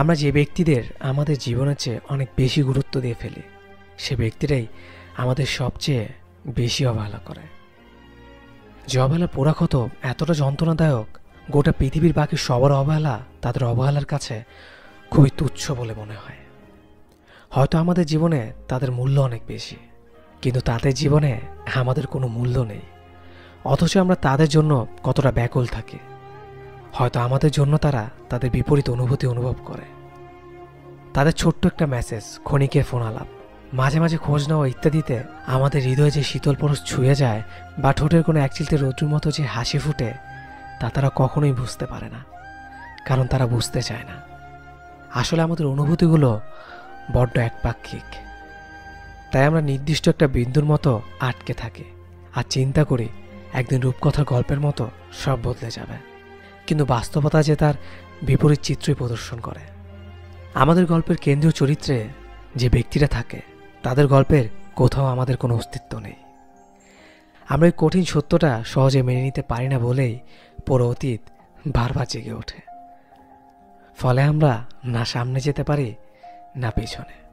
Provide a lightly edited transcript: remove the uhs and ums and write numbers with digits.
আমরা যে ব্যক্তিদের আমাদের জীবনের চেয়ে অনেক বেশি গুরুত্ব দিয়ে ফেলি, সে ব্যক্তিরাই আমাদের সবচেয়ে বেশি অবহেলা করে। যে অবহেলা পোড়াক্ষত এতটা যন্ত্রণাদায়ক, গোটা পৃথিবীর বাকি সবার অবহেলা তাদের অবহেলার কাছে খুবই তুচ্ছ বলে মনে হয়। হয়তো আমাদের জীবনে তাদের মূল্য অনেক বেশি, কিন্তু তাদের জীবনে আমাদের কোনো মূল্য নেই। অথচ আমরা তাদের জন্য কতটা ব্যাকুল থাকি। হয়তো আমাদের জন্য তারা তাদের বিপরীত অনুভূতি অনুভব করে। তাদের ছোট্ট একটা মেসেজ, ক্ষণিকের ফোন আলাপ, মাঝে মাঝে খোঁজ নেওয়া ইত্যাদিতে আমাদের হৃদয়ে যে শীতল পরশ ছুঁয়ে যায় বা ঠোঁটের কোনো একচিলতে রৌদ্রের মতো যে হাসি ফুটে, তা তারা কখনোই বুঝতে পারে না, কারণ তারা বুঝতে চায় না। আসলে আমাদের অনুভূতিগুলো বড্ড একপাক্ষিক। তাই আমরা নির্দিষ্ট একটা বিন্দুর মতো আটকে থাকি আর চিন্তা করি একদিন রূপকথার গল্পের মতো সব বদলে যাবে, কিন্তু বাস্তবতা যে তার বিপরীত চিত্রই প্রদর্শন করে। আমাদের গল্পের কেন্দ্রীয় চরিত্রে যে ব্যক্তিরা থাকে, তাদের গল্পের কোথাও আমাদের কোনো অস্তিত্ব নেই। আমরা এই কঠিন সত্যটা সহজে মেনে নিতে পারি না বলেই পুরো অতীত বারবার জেগে ওঠে। ফলে আমরা না সামনে যেতে পারি, না পেছনে।